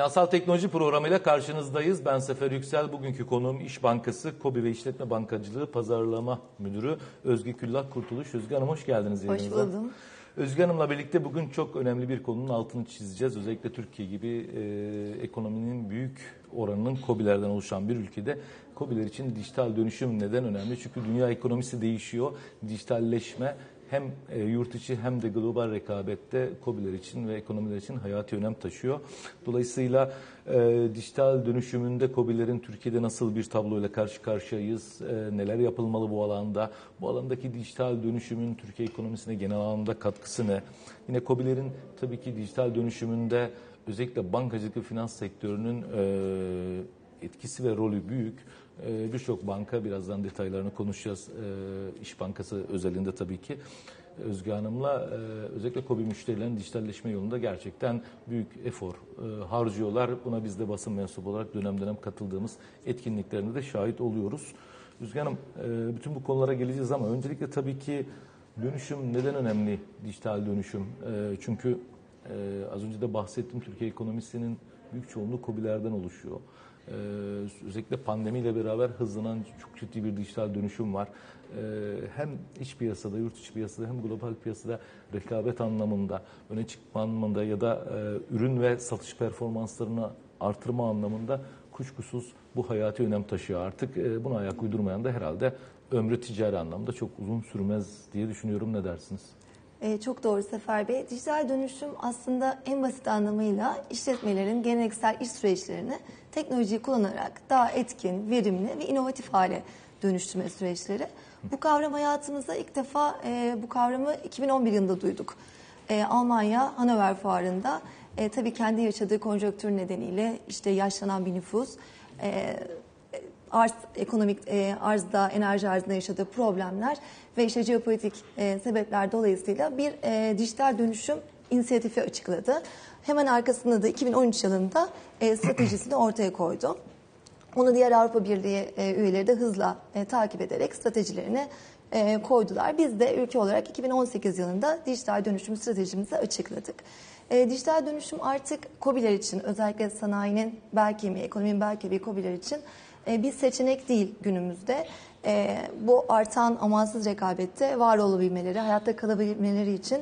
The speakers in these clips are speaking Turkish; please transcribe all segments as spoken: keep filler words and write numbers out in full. Finansal Teknoloji programıyla karşınızdayız. Ben Sefer Yüksel. Bugünkü konuğum İş Bankası, KOBİ ve İşletme Bankacılığı Pazarlama Müdürü Özge Küllah Kurtuluş. Özge Hanım hoş geldiniz. Hoş yerinize. Buldum. Özge Hanım'la birlikte bugün çok önemli bir konunun altını çizeceğiz. Özellikle Türkiye gibi e, ekonominin büyük oranının KOBİ'lerden oluşan bir ülkede KOBİ'ler için dijital dönüşüm neden önemli? Çünkü dünya ekonomisi değişiyor. Dijitalleşme hem yurt içi hem de global rekabette KOBİ'ler için ve ekonomiler için hayati önem taşıyor. Dolayısıyla e, dijital dönüşümünde KOBİ'lerin Türkiye'de nasıl bir tabloyla karşı karşıyayız, e, neler yapılmalı bu alanda, bu alandaki dijital dönüşümün Türkiye ekonomisine genel anlamda katkısı ne? Yine KOBİ'lerin tabii ki dijital dönüşümünde özellikle bankacılık ve finans sektörünün e, etkisi ve rolü büyük. Birçok banka, birazdan detaylarını konuşacağız İş Bankası özelinde tabii ki. Özge Hanım'la özellikle KOBİ müşterilerin dijitalleşme yolunda gerçekten büyük efor harcıyorlar. Buna biz de basın mensubu olarak dönem dönem katıldığımız etkinliklerine de şahit oluyoruz. Özge Hanım, bütün bu konulara geleceğiz ama öncelikle tabii ki dönüşüm neden önemli, dijital dönüşüm? Çünkü az önce de bahsettim, Türkiye ekonomisinin büyük çoğunluğu KOBİ'lerden oluşuyor. Ee, özellikle pandemiyle beraber hızlanan çok ciddi bir dijital dönüşüm var. Ee, hem iç piyasada, yurt içi piyasada hem global piyasada rekabet anlamında, öne çıkma anlamında ya da e, ürün ve satış performanslarını artırma anlamında kuşkusuz bu hayati önem taşıyor artık. E, buna ayak uydurmayan da herhalde ömrü ticari anlamda çok uzun sürmez diye düşünüyorum. Ne dersiniz? Ee, çok doğru Sefer Bey. Dijital dönüşüm aslında en basit anlamıyla işletmelerin geleneksel iş süreçlerini teknolojiyi kullanarak daha etkin, verimli ve inovatif hale dönüştürme süreçleri. Bu kavram hayatımıza ilk defa e, bu kavramı iki bin on bir yılında duyduk. E, Almanya Hanover Fuarı'nda e, tabii kendi yaşadığı konjonktür nedeniyle işte yaşlanan bir nüfus, e, arz ekonomik e, arzda, enerji arzında yaşadığı problemler ve işte jeopolitik e, sebepler dolayısıyla bir e, dijital dönüşüm inisiyatifi açıkladı. Hemen arkasında da iki bin on üç yılında e, stratejisini ortaya koydu. Onu diğer Avrupa Birliği e, üyeleri de hızla e, takip ederek stratejilerini e, koydular. Biz de ülke olarak iki bin on sekiz yılında dijital dönüşüm stratejimizi açıkladık. E, dijital dönüşüm artık KOBİ'ler için, özellikle sanayinin bel kemiği, ekonominin bel kemiği KOBİ'ler için e, bir seçenek değil günümüzde. E, bu artan amansız rekabette var olabilmeleri, hayatta kalabilmeleri için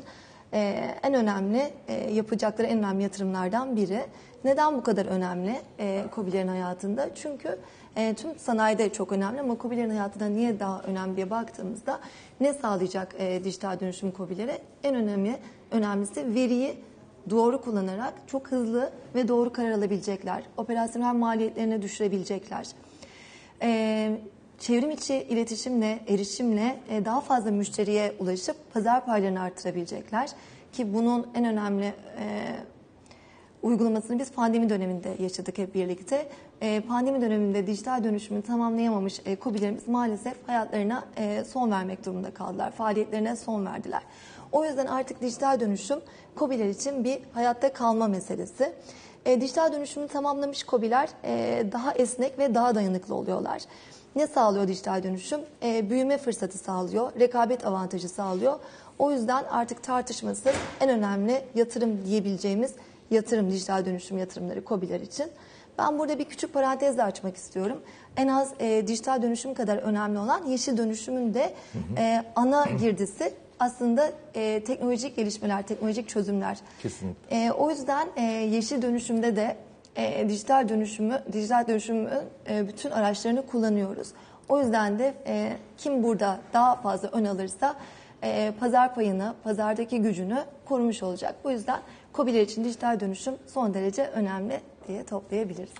Ee, en önemli e, yapacakları en önemli yatırımlardan biri. Neden bu kadar önemli e, KOBİ'lerin hayatında? Çünkü e, tüm sanayide çok önemli ama KOBİ'lerin hayatında niye daha önemli diye baktığımızda ne sağlayacak e, dijital dönüşüm KOBİ'lere? En önemli önemlisi veriyi doğru kullanarak çok hızlı ve doğru karar alabilecekler. Operasyonel maliyetlerini düşürebilecekler. E, Çevrim içi iletişimle, erişimle daha fazla müşteriye ulaşıp pazar paylarını artırabilecekler. Ki bunun en önemli e, uygulamasını biz pandemi döneminde yaşadık hep birlikte. E, pandemi döneminde dijital dönüşümünü tamamlayamamış e, KOBİ'lerimiz maalesef hayatlarına e, son vermek durumunda kaldılar. Faaliyetlerine son verdiler. O yüzden artık dijital dönüşüm KOBİ'ler için bir hayatta kalma meselesi. E, dijital dönüşümünü tamamlamış KOBİ'ler e, daha esnek ve daha dayanıklı oluyorlar. Ne sağlıyor dijital dönüşüm? E, büyüme fırsatı sağlıyor, rekabet avantajı sağlıyor. O yüzden artık tartışmasız en önemli yatırım diyebileceğimiz yatırım, dijital dönüşüm yatırımları KOBİ'ler için. Ben burada bir küçük parantez de açmak istiyorum. En az e, dijital dönüşüm kadar önemli olan yeşil dönüşümün de e, ana girdisi aslında e, teknolojik gelişmeler, teknolojik çözümler. Kesinlikle. E, o yüzden e, yeşil dönüşümde de E, dijital dönüşümü, dijital dönüşümün e, bütün araçlarını kullanıyoruz. O yüzden de e, kim burada daha fazla ön alırsa e, pazar payını, pazardaki gücünü korumuş olacak. Bu yüzden KOBİ'ler için dijital dönüşüm son derece önemli diye toplayabiliriz.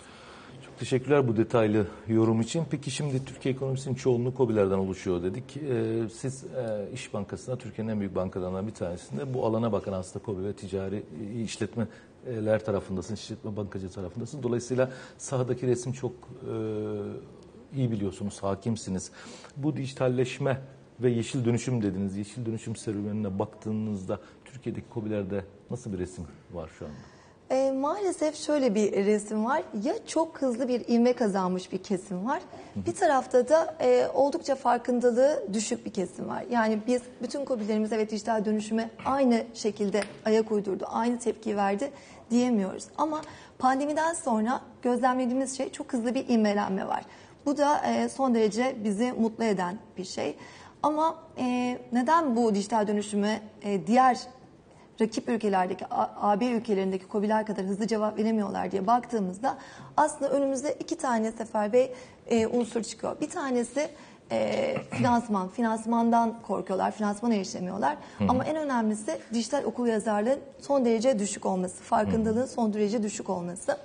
Çok teşekkürler bu detaylı yorum için. Peki şimdi Türkiye ekonomisinin çoğunluğu KOBİ'lerden oluşuyor dedik. E, siz e, İş Bankası'na, Türkiye'nin en büyük bankalarından bir tanesinde bu alana bakan aslında KOBİ ve ticari işletme ler tarafındasın, işletme bankacı tarafındasın. Dolayısıyla sahadaki resim çok e, iyi biliyorsunuz, hakimsiniz. Bu dijitalleşme ve yeşil dönüşüm dediniz. Yeşil dönüşüm serüvenine baktığınızda Türkiye'deki KOBİ'lerde nasıl bir resim var şu anda? E, maalesef şöyle bir resim var. Ya çok hızlı bir ivme kazanmış bir kesim var. Hı-hı. Bir tarafta da e, oldukça farkındalığı düşük bir kesim var. Yani biz bütün KOBİ'lerimiz evet dijital dönüşüme aynı şekilde ayak uydurdu, aynı tepki verdi diyemiyoruz. Ama pandemiden sonra gözlemlediğimiz şey, çok hızlı bir inmelenme var. Bu da son derece bizi mutlu eden bir şey. Ama neden bu dijital dönüşüme diğer rakip ülkelerdeki, A B ülkelerindeki KOBİ'ler kadar hızlı cevap veremiyorlar diye baktığımızda aslında önümüzde iki tane Sefer Bey unsur çıkıyor. Bir tanesi e, finansman. Finansmandan korkuyorlar, finansmana erişemiyorlar. Hı -hı. Ama en önemlisi dijital okuryazarlığın son derece düşük olması, farkındalığın son derece düşük olması.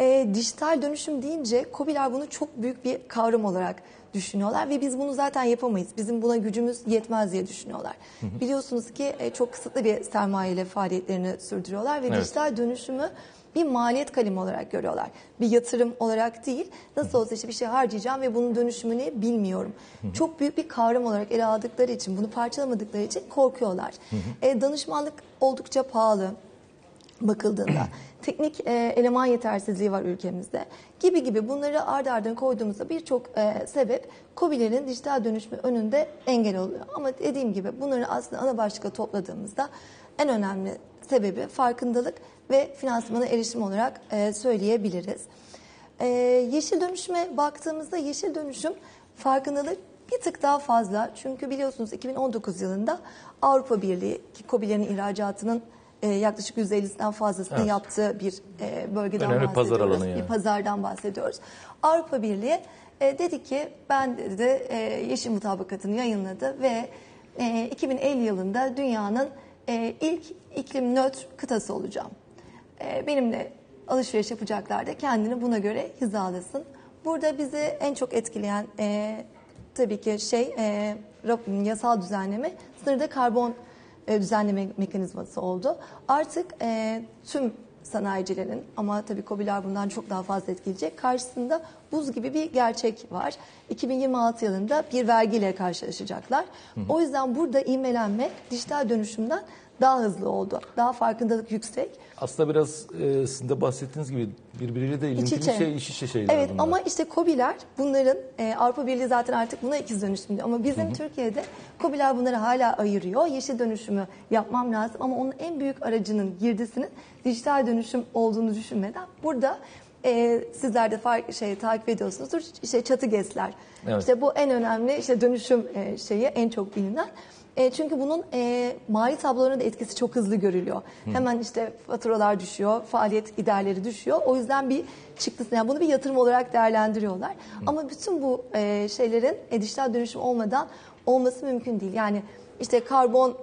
E, dijital dönüşüm deyince KOBİ'ler bunu çok büyük bir kavram olarak düşünüyorlar ve biz bunu zaten yapamayız, bizim buna gücümüz yetmez diye düşünüyorlar. Hı hı. Biliyorsunuz ki çok kısıtlı bir sermayeyle faaliyetlerini sürdürüyorlar ve evet, dijital dönüşümü bir maliyet kalemi olarak görüyorlar. Bir yatırım olarak değil, nasıl olsa işte bir şey harcayacağım ve bunun dönüşümünü bilmiyorum. Hı hı. Çok büyük bir kavram olarak ele aldıkları için, bunu parçalamadıkları için korkuyorlar. Hı hı. E, danışmanlık oldukça pahalı bakıldığında, teknik e, eleman yetersizliği var ülkemizde gibi gibi, bunları ardı ardına koyduğumuzda birçok e, sebep KOBİ'lerin dijital dönüşümü önünde engel oluyor. Ama dediğim gibi bunları aslında ana başlıkla topladığımızda en önemli sebebi farkındalık ve finansmana erişim olarak e, söyleyebiliriz. E, yeşil dönüşüme baktığımızda yeşil dönüşüm farkındalığı bir tık daha fazla. Çünkü biliyorsunuz iki bin on dokuz yılında Avrupa Birliği, ki KOBİ'lerin ihracatının Ee, yaklaşık yüzde ellisinden fazlasını evet, yaptığı bir e, bölgeden önemli bahsediyoruz. Bir yani. pazardan bahsediyoruz. Avrupa Birliği e, dedi ki, ben de e, yeşil mutabakatını yayınladı ve e, iki bin elli yılında dünyanın e, ilk iklim nötr kıtası olacağım. E, benimle alışveriş yapacaklar da kendini buna göre hizalasın. Burada bizi en çok etkileyen e, tabii ki şey e, yasal düzenleme, sınırda karbon düzenleme mekanizması oldu. Artık e, tüm sanayicilerin, ama tabii KOBİ'ler bundan çok daha fazla etkileyecek, karşısında buz gibi bir gerçek var. iki bin yirmi altı yılında bir vergiyle karşılaşacaklar. Hı hı. O yüzden burada ivmelenme dijital dönüşümden daha hızlı oldu. Daha farkındalık yüksek. Aslında biraz e, sizin de bahsettiğiniz gibi birbiriyle de ilintili şey, iç içe şeyler. Evet, bunlar. Ama işte KOBİ'ler bunların, e, Avrupa Birliği zaten artık buna ikiz dönüşüm diyor. Ama bizim hı hı. Türkiye'de KOBİ'ler bunları hala ayırıyor. Yeşil dönüşümü yapmam lazım ama onun en büyük aracının, girdisinin dijital dönüşüm olduğunu düşünmeden burada e, sizler de fark, şey, takip ediyorsunuzdur. İşte çatı gezler. Evet. İşte bu en önemli işte dönüşüm e, şeyi, en çok bilinen. E, çünkü bunun e, mali tablolarına da etkisi çok hızlı görülüyor. Hı. Hemen işte faturalar düşüyor, faaliyet giderleri düşüyor. O yüzden bir çıktısını, yani bunu bir yatırım olarak değerlendiriyorlar. Hı. Ama bütün bu e, şeylerin e, dijital dönüşüm olmadan olması mümkün değil. Yani işte karbon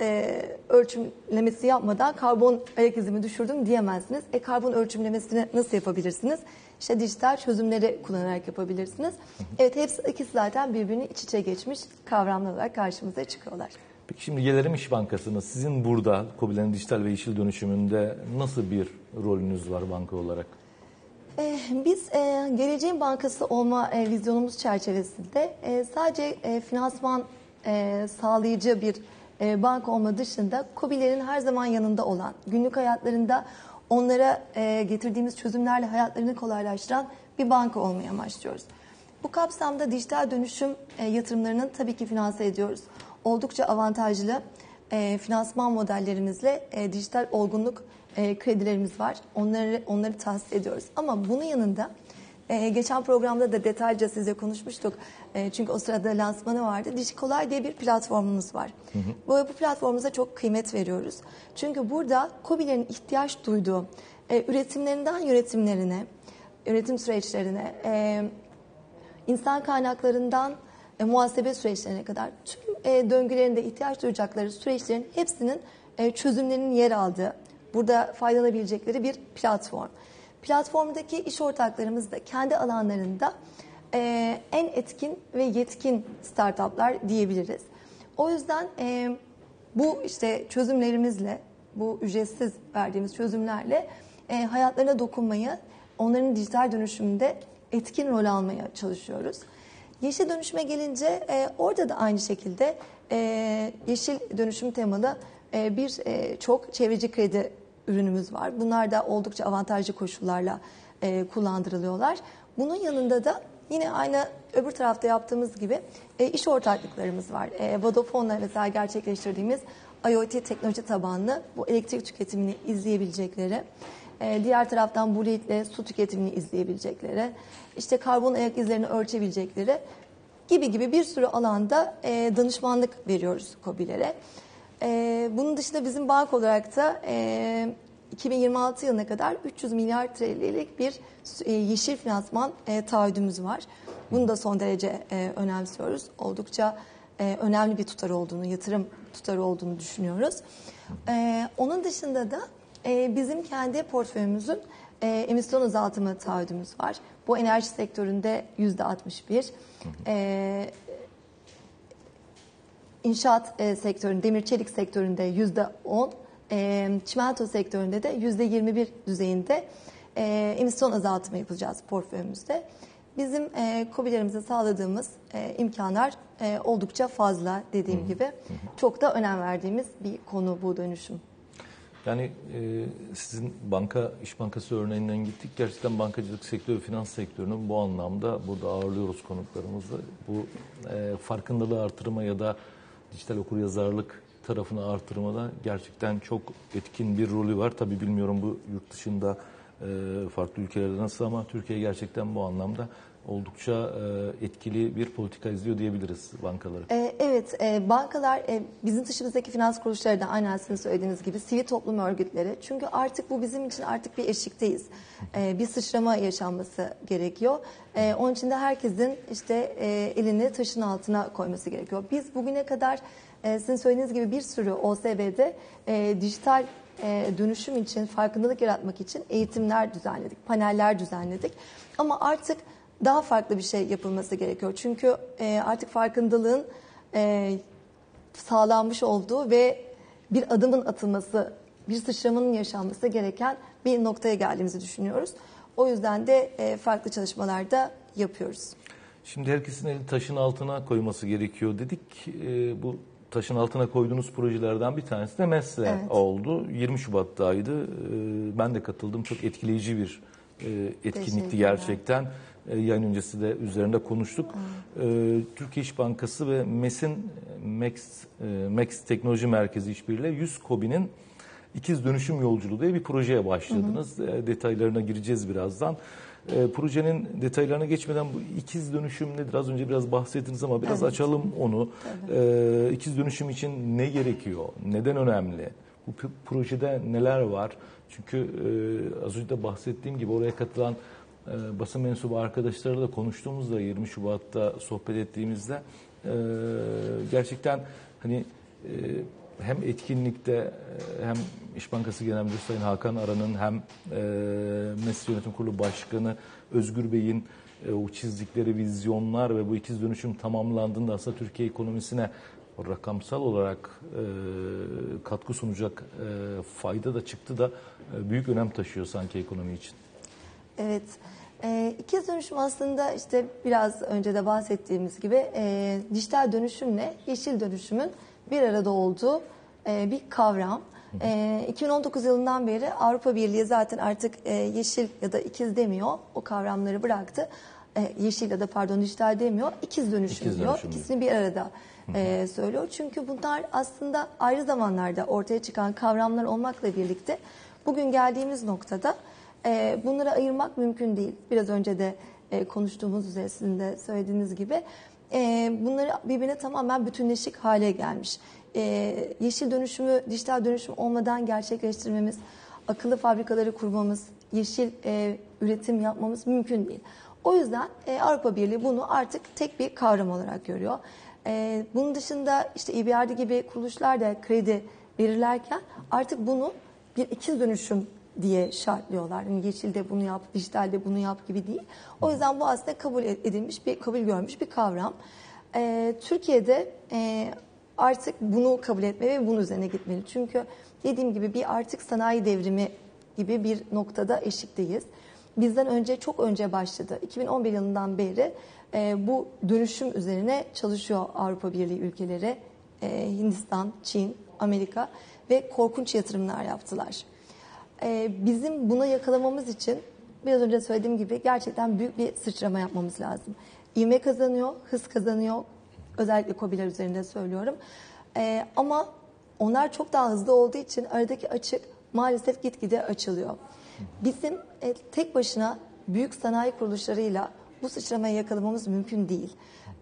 e, ölçümlemesi yapmadan karbon ayak izimi düşürdüm diyemezsiniz. E, karbon ölçümlemesini nasıl yapabilirsiniz? İşte dijital çözümleri kullanarak yapabilirsiniz. Evet, hepsi, ikisi zaten birbirini iç içe geçmiş kavramlar olarak karşımıza çıkıyorlar. Peki şimdi gelelim İş Bankası'na. Sizin burada KOBİ'lerin dijital ve yeşil dönüşümünde nasıl bir rolünüz var banka olarak? Ee, biz e, geleceğin bankası olma e, vizyonumuz çerçevesinde e, sadece e, finansman e, sağlayıcı bir e, banka olma dışında KOBİ'lerin her zaman yanında olan, günlük hayatlarında onlara getirdiğimiz çözümlerle hayatlarını kolaylaştıran bir banka olmaya amaçlıyoruz. Bu kapsamda dijital dönüşüm yatırımlarının tabii ki finanse ediyoruz. Oldukça avantajlı finansman modellerimizle dijital olgunluk kredilerimiz var. Onları, onları tahsis ediyoruz. Ama bunun yanında geçen programda da detaylıca sizle konuşmuştuk. Çünkü o sırada lansmanı vardı. DijiKolay diye bir platformumuz var. Hı hı. Bu platformumuza çok kıymet veriyoruz. Çünkü burada KOBİ'lerin ihtiyaç duyduğu üretimlerinden yönetimlerine, üretim süreçlerine, insan kaynaklarından muhasebe süreçlerine kadar tüm döngülerinde ihtiyaç duyacakları süreçlerin hepsinin çözümlerinin yer aldığı, burada faydalanabilecekleri bir platform. Platformdaki iş ortaklarımız da kendi alanlarında e, en etkin ve yetkin startuplar diyebiliriz. O yüzden e, bu işte çözümlerimizle, bu ücretsiz verdiğimiz çözümlerle e, hayatlarına dokunmayı, onların dijital dönüşümünde etkin rol almaya çalışıyoruz. Yeşil dönüşüme gelince e, orada da aynı şekilde e, yeşil dönüşüm temalı e, bir e, çok çevreci kredi ürünümüz var. Bunlar da oldukça avantajlı koşullarla e, kullandırılıyorlar. Bunun yanında da yine aynı öbür tarafta yaptığımız gibi e, iş ortaklıklarımız var. E, Vodafone'la mesela gerçekleştirdiğimiz IoT teknoloji tabanlı bu elektrik tüketimini izleyebilecekleri, diğer taraftan bu ile su tüketimini izleyebilecekleri, işte karbon ayak izlerini ölçebilecekleri gibi gibi bir sürü alanda danışmanlık veriyoruz KOBİ'lere. Bunun dışında bizim bank olarak da iki bin yirmi altı yılına kadar üç yüz milyar T L'lik bir yeşil finansman taahhüdümüz var. Bunu da son derece önemsiyoruz. Oldukça önemli bir tutar olduğunu, yatırım tutarı olduğunu düşünüyoruz. Onun dışında da bizim kendi portföyümüzün emisyon azaltımı taahhüdümüz var. Bu enerji sektöründe yüzde altmış bir. E, inşaat sektöründe, demir çelik sektöründe yüzde on. E, çimento sektöründe de yüzde yirmi bir düzeyinde e, emisyon azaltımı yapacağız portföyümüzde. Bizim e, KOBİ'lerimize sağladığımız e, imkanlar e, oldukça fazla, dediğim gibi. Çok da önem verdiğimiz bir konu bu dönüşüm. Yani e, sizin banka, İş Bankası örneğinden gittik. Gerçekten bankacılık sektörü, finans sektörünün bu anlamda burada ağırlıyoruz konuklarımızı. Bu e, farkındalığı artırma ya da dijital okuryazarlık tarafını artırmada gerçekten çok etkin bir rolü var. Tabii bilmiyorum bu yurt dışında e, farklı ülkelerde nasıl ama Türkiye gerçekten bu anlamda oldukça etkili bir politika izliyor diyebiliriz bankaları. Evet, bankalar bizim dışımızdaki finans kuruluşları da aynen sizin söylediğiniz gibi sivil toplum örgütleri. Çünkü artık bu bizim için artık bir eşikteyiz. Bir sıçrama yaşanması gerekiyor. Onun için de herkesin işte elini taşın altına koyması gerekiyor. Biz bugüne kadar sizin söylediğiniz gibi bir sürü O S B'de dijital dönüşüm için, farkındalık yaratmak için eğitimler düzenledik, paneller düzenledik. Ama artık daha farklı bir şey yapılması gerekiyor. Çünkü artık farkındalığın sağlanmış olduğu ve bir adımın atılması, bir sıçramanın yaşanması gereken bir noktaya geldiğimizi düşünüyoruz. O yüzden de farklı çalışmalar da yapıyoruz. Şimdi herkesin elini taşın altına koyması gerekiyor dedik. Bu taşın altına koyduğunuz projelerden bir tanesi de Mesle evet. oldu. yirmi Şubat'taydı. Ben de katıldım. Çok etkileyici bir etkinlikti gerçekten. Yayın öncesi de üzerinde konuştuk. Evet. Türkiye İş Bankası ve MES'in Max, Max Teknoloji Merkezi işbirliğiyle yüz KOBİ'nin ikiz dönüşüm yolculuğu diye bir projeye başladınız. Hı hı. Detaylarına gireceğiz birazdan. Projenin detaylarına geçmeden bu ikiz dönüşüm nedir? Az önce biraz bahsettiniz ama biraz evet. açalım onu. Evet. İkiz dönüşüm için ne gerekiyor? Neden önemli? Bu projede neler var? Çünkü az önce de bahsettiğim gibi oraya katılan basın mensubu arkadaşlarla da konuştuğumuzda yirmi Şubat'ta sohbet ettiğimizde e, gerçekten hani e, hem etkinlikte hem İş Bankası Genel Müdürü Sayın Hakan Aran'ın hem e, MES Yönetim Kurulu Başkanı Özgür Bey'in e, o çizdikleri vizyonlar ve bu ikiz dönüşüm tamamlandığında aslında Türkiye ekonomisine rakamsal olarak e, katkı sunacak e, fayda da çıktı da e, büyük önem taşıyor sanki ekonomi için. Evet, e, ikiz dönüşüm aslında işte biraz önce de bahsettiğimiz gibi e, dijital dönüşümle yeşil dönüşümün bir arada olduğu e, bir kavram. E, iki bin on dokuz yılından beri Avrupa Birliği zaten artık e, yeşil ya da ikiz demiyor, o kavramları bıraktı. E, yeşil ya da pardon dijital demiyor, ikiz dönüşüm ikiz diyor, dönüşüm ikisini bir arada e, söylüyor. Çünkü bunlar aslında ayrı zamanlarda ortaya çıkan kavramlar olmakla birlikte bugün geldiğimiz noktada bunları ayırmak mümkün değil. Biraz önce de konuştuğumuz üzere sizin de söylediğiniz gibi bunları birbirine tamamen bütünleşik hale gelmiş. Yeşil dönüşümü dijital dönüşüm olmadan gerçekleştirmemiz, akıllı fabrikaları kurmamız, yeşil üretim yapmamız mümkün değil. O yüzden Avrupa Birliği bunu artık tek bir kavram olarak görüyor. Bunun dışında işte E B R D gibi kuruluşlar da kredi verirlerken artık bunu bir ikiz dönüşüm diye şartlıyorlar. Yani yeşilde bunu yap, dijitalde bunu yap gibi değil. O yüzden bu aslında kabul edilmiş, bir kabul görmüş bir kavram. Ee, Türkiye'de e, artık bunu kabul etme ve bunun üzerine gitmeli. Çünkü dediğim gibi bir artık sanayi devrimi gibi bir noktada eşikteyiz. Bizden önce çok önce başladı. iki bin on bir yılından beri e, bu dönüşüm üzerine çalışıyor Avrupa Birliği ülkeleri, e, Hindistan, Çin, Amerika ve korkunç yatırımlar yaptılar. Bizim buna yakalamamız için biraz önce söylediğim gibi gerçekten büyük bir sıçrama yapmamız lazım. İvme kazanıyor, hız kazanıyor. Özellikle KOBİ'ler üzerinde söylüyorum. Ama Onlar çok daha hızlı olduğu için aradaki açık maalesef gitgide açılıyor. Bizim e, tek başına büyük sanayi kuruluşlarıyla bu sıçramayı yakalamamız mümkün değil.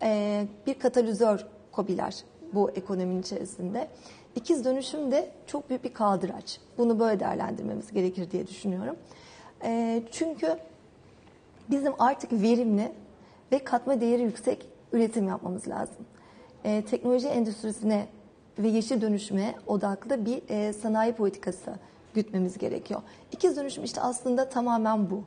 E, bir katalizör KOBİ'ler bu ekonominin içerisinde. İkiz dönüşüm de çok büyük bir kaldıraç. Bunu böyle değerlendirmemiz gerekir diye düşünüyorum. E, çünkü bizim artık verimli ve katma değeri yüksek üretim yapmamız lazım. E, teknoloji endüstrisine ve yeşil dönüşüme odaklı bir e, sanayi politikası gütmemiz gerekiyor. İkiz dönüşüm işte aslında tamamen bu.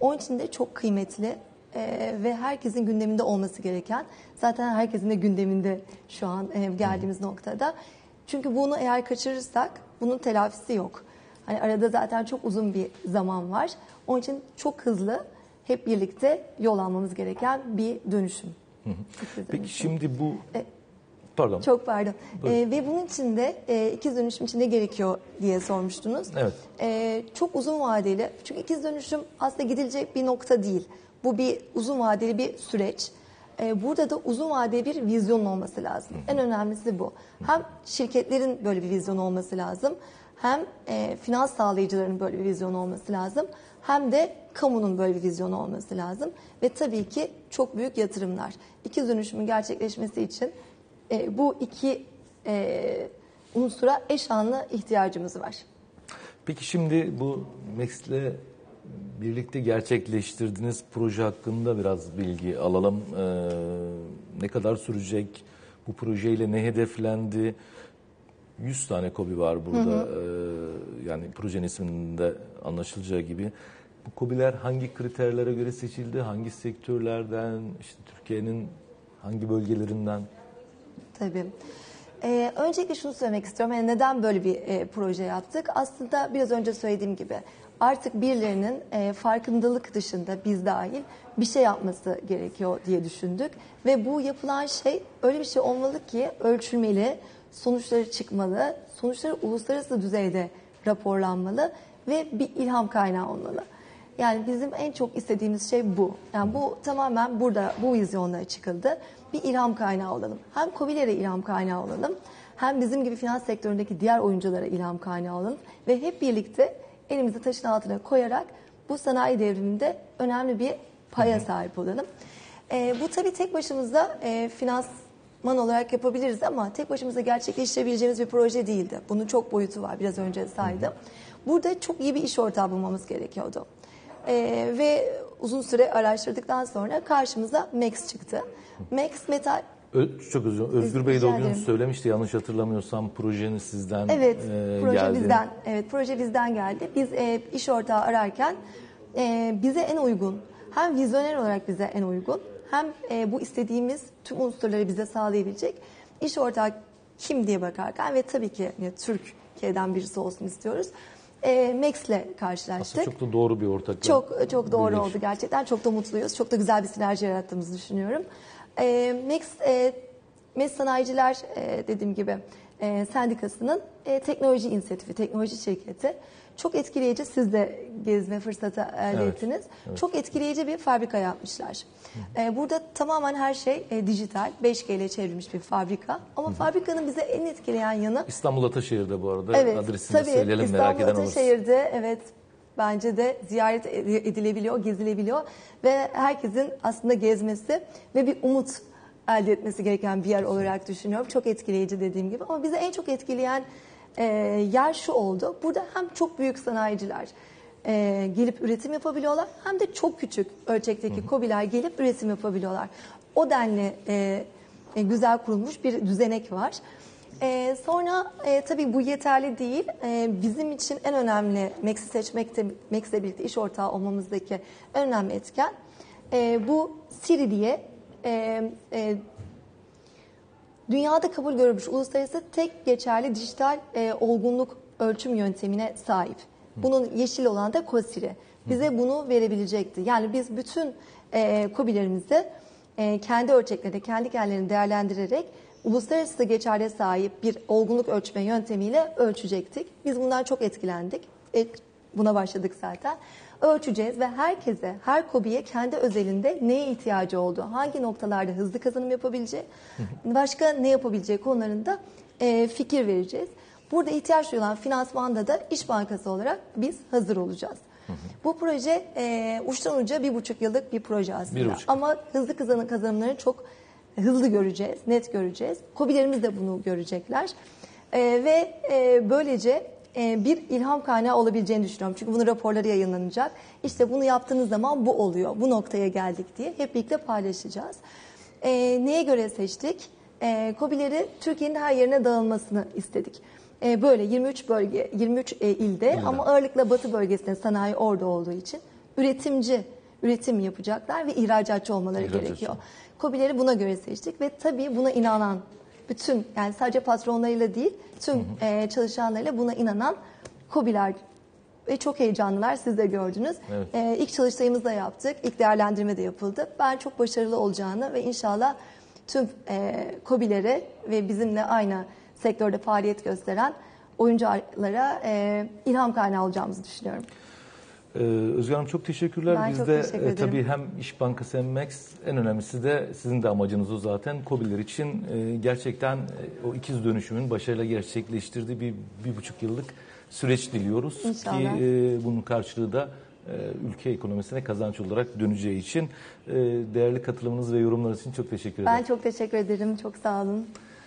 Onun için de çok kıymetli e, ve herkesin gündeminde olması gereken, zaten herkesin de gündeminde şu an e, geldiğimiz noktada. Çünkü bunu eğer kaçırırsak bunun telafisi yok. Hani arada zaten çok uzun bir zaman var. Onun için çok hızlı hep birlikte yol almamız gereken bir dönüşüm. Hı hı. Peki dönüşüm. Şimdi bu... E, Pardon. Çok pardon. E, ve bunun için de e, ikiz dönüşüm için ne gerekiyor diye sormuştunuz. Evet. E, çok uzun vadeli. Çünkü ikiz dönüşüm aslında gidilecek bir nokta değil. Bu bir uzun vadeli bir süreç. E, burada da uzun vadeli bir vizyon olması lazım. Hı-hı. En önemlisi bu. Hı-hı. Hem şirketlerin böyle bir vizyon olması lazım. Hem e, finans sağlayıcıların böyle bir vizyon olması lazım. Hem de kamunun böyle bir vizyonu olması lazım. Ve tabii ki çok büyük yatırımlar. İkiz dönüşümün gerçekleşmesi için E, bu iki e, unsura eş anlı ihtiyacımız var. Peki şimdi bu Max'le birlikte gerçekleştirdiğiniz proje hakkında biraz bilgi alalım. E, ne kadar sürecek? Bu projeyle ne hedeflendi? yüz tane KOBİ var burada. Hı hı. E, yani projenin isminde anlaşılacağı gibi. Bu KOBİ'ler hangi kriterlere göre seçildi? Hangi sektörlerden? İşte Türkiye'nin hangi bölgelerinden? Tabii. Ee, öncelikle şunu söylemek istiyorum. Yani neden böyle bir e, proje yaptık? Aslında biraz önce söylediğim gibi artık birilerinin e, farkındalık dışında biz dahil bir şey yapması gerekiyor diye düşündük. Ve bu yapılan şey öyle bir şey olmalı ki ölçülmeli, sonuçları çıkmalı, sonuçları uluslararası düzeyde raporlanmalı ve bir ilham kaynağı olmalı. Yani bizim en çok istediğimiz şey bu. Yani bu tamamen burada bu vizyonla çıkıldı. Bir ilham kaynağı olalım. Hem KOBİ'lere ilham kaynağı olalım. Hem bizim gibi finans sektöründeki diğer oyunculara ilham kaynağı olalım. Ve hep birlikte elimizi taşın altına koyarak bu sanayi devriminde önemli bir paya sahip olalım. E, bu tabii tek başımıza e, finansman olarak yapabiliriz ama tek başımıza gerçekleştirebileceğimiz bir proje değildi. Bunun çok boyutu var. Biraz önce saydım. Burada çok iyi bir iş ortağı bulmamız gerekiyordu. Ee, ve uzun süre araştırdıktan sonra karşımıza Max çıktı. Max Metal... Ö- çok özür dilerim. Özgür Bey de o gün söylemişti yanlış hatırlamıyorsam projenin sizden evet, e, proje geldi. Bizden, evet, proje bizden geldi. Biz e, iş ortağı ararken e, bize en uygun, hem vizyoner olarak bize en uygun, hem e, bu istediğimiz tüm unsurları bize sağlayabilecek iş ortağı kim diye bakarken ve tabii ki yani, Türkiye'den birisi olsun istiyoruz. E, Max'le karşılaştık. Aslında çok da doğru bir ortaklık. Çok çok doğru Böyle oldu şey. Gerçekten. Çok da mutluyuz. Çok da güzel bir sinerji yarattığımızı düşünüyorum. E, Max, e, Max Sanayiciler e, dediğim gibi e, sendikasının e, teknoloji inisiyatifi, teknoloji şirketi. Çok etkileyici, siz de gezme fırsatı elde evet, ettiniz. Evet. Çok etkileyici bir fabrika yapmışlar. E, burada tamamen her şey e, dijital, beş G ile çevrilmiş bir fabrika. Ama Hı-hı. fabrikanın bize en etkileyen yanı... İstanbul Ataşehir'de bu arada evet, adresini tabii, söyleyelim İstanbul merak eden olursun. İstanbul Ataşehir'de evet bence de ziyaret edilebiliyor, gezilebiliyor. Ve herkesin aslında gezmesi ve bir umut elde etmesi gereken bir yer olarak düşünüyorum. Çok etkileyici dediğim gibi ama bize en çok etkileyen... E, yer şu oldu. Burada hem çok büyük sanayiciler e, gelip üretim yapabiliyorlar hem de çok küçük ölçekteki KOBİ'ler gelip üretim yapabiliyorlar. O denli e, e, güzel kurulmuş bir düzenek var. E, sonra e, tabii bu yeterli değil. E, bizim için en önemli Max'i seçmekte, Max'le birlikte iş ortağı olmamızdaki en önemli etken e, bu Siri diye e, e, dünyada kabul görülmüş uluslararası tek geçerli dijital e, olgunluk ölçüm yöntemine sahip. Bunun yeşil olan da CoSiri. Bize bunu verebilecekti. Yani biz bütün e, KOBİ'lerimizi e, kendi ölçeklerinde, kendi kendilerini değerlendirerek uluslararası geçerliğe sahip bir olgunluk ölçme yöntemiyle ölçecektik. Biz bundan çok etkilendik. E, buna başladık zaten. Ölçeceğiz ve herkese, her KOBİ'ye kendi özelinde neye ihtiyacı olduğu, hangi noktalarda hızlı kazanım yapabileceği, başka ne yapabileceği konularında fikir vereceğiz. Burada ihtiyaç duyulan finansmanda da İş Bankası olarak biz hazır olacağız. Hı hı. Bu proje e, uçtan uca bir buçuk yıllık bir proje aslında. Bir buçuk. Ama hızlı kazanım kazanımları çok hızlı göreceğiz, net göreceğiz. KOBİ'lerimiz de bunu görecekler. E, ve e, böylece e, bir ilham kaynağı olabileceğini düşünüyorum. Çünkü bunun raporları yayınlanacak. İşte bunu yaptığınız zaman bu oluyor, bu noktaya geldik diye hep birlikte paylaşacağız. E, neye göre seçtik? E, KOBİ'leri Türkiye'nin her yerine dağılmasını istedik. Böyle yirmi üç bölge, yirmi üç ilde Bilmiyorum. Ama ağırlıkla Batı bölgesinde sanayi orada olduğu için üretimci, üretim yapacaklar ve ihracatçı olmaları İhracatçı. gerekiyor. KOBİ'leri buna göre seçtik ve tabii buna inanan bütün, yani sadece patronlarıyla değil tüm hı hı. çalışanlarıyla buna inanan KOBİ'ler ve çok heyecanlılar, siz de gördünüz. Evet. İlk çalıştayımızda yaptık, ilk değerlendirme de yapıldı. Ben çok başarılı olacağını ve inşallah tüm KOBİ'lere ve bizimle aynı sektörde faaliyet gösteren oyunculara e, ilham kaynağı olacağımızı düşünüyorum. Ee, Özgür Hanım çok teşekkürler. Ben Biz çok de teşekkür e, tabii hem İş Bankası hem Max, en önemlisi de sizin de amacınız o zaten. KOBİ'ler için e, gerçekten e, o ikiz dönüşümün başarıyla gerçekleştirdiği bir, bir buçuk yıllık süreç diliyoruz. İnşallah. Ki e, bunun karşılığı da e, ülke ekonomisine kazanç olarak döneceği için e, değerli katılımınız ve yorumlarınız için çok teşekkür ederim. Ben çok teşekkür ederim. Çok sağ olun.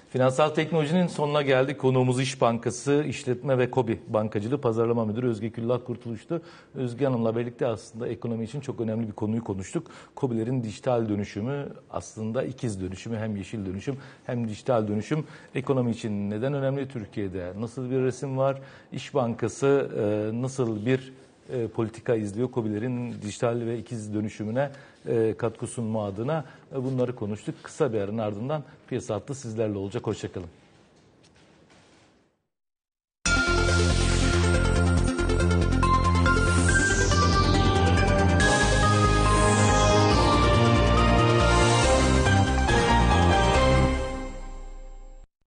Finansal teknolojinin sonuna geldik. Konuğumuz İş Bankası İşletme ve KOBİ Bankacılığı Pazarlama Müdürü Özge Küllah Kurtuluş'tu. Özge Hanım'la birlikte aslında ekonomi için çok önemli bir konuyu konuştuk. KOBİ'lerin dijital dönüşümü aslında ikiz dönüşümü, hem yeşil dönüşüm hem dijital dönüşüm ekonomi için neden önemli Türkiye'de? Nasıl bir resim var? İş Bankası nasıl bir E, politika izliyor? KOBİ'lerin dijital ve ikiz dönüşümüne e, katkı sunma adına e, bunları konuştuk. Kısa bir aranın ardından Piyasa Hattı sizlerle olacak. Hoşçakalın.